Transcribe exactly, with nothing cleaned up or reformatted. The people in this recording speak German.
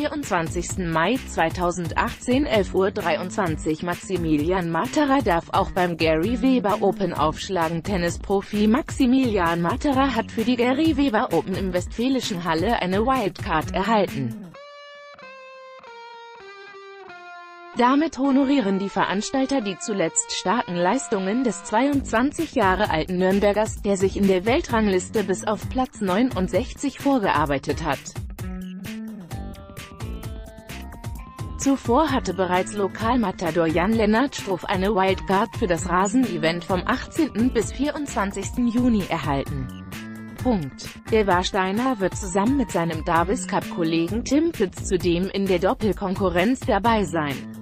vierundzwanzigsten Mai zweitausendachtzehn elf Uhr dreiundzwanzig Maximilian Marterer darf auch beim Gerry Weber Open aufschlagen. Tennisprofi Maximilian Marterer hat für die Gerry Weber Open im westfälischen Halle eine Wildcard erhalten. Damit honorieren die Veranstalter die zuletzt starken Leistungen des zweiundzwanzig Jahre alten Nürnbergers, der sich in der Weltrangliste bis auf Platz neunundsechzig vorgearbeitet hat. Zuvor hatte bereits Lokalmatador Jan-Lennart Struff eine Wildcard für das Rasen-Event vom achtzehnten bis vierundzwanzigsten Juni erhalten. Punkt. Der Warsteiner wird zusammen mit seinem Davis-Cup-Kollegen Tim Pütz zudem in der Doppelkonkurrenz dabei sein.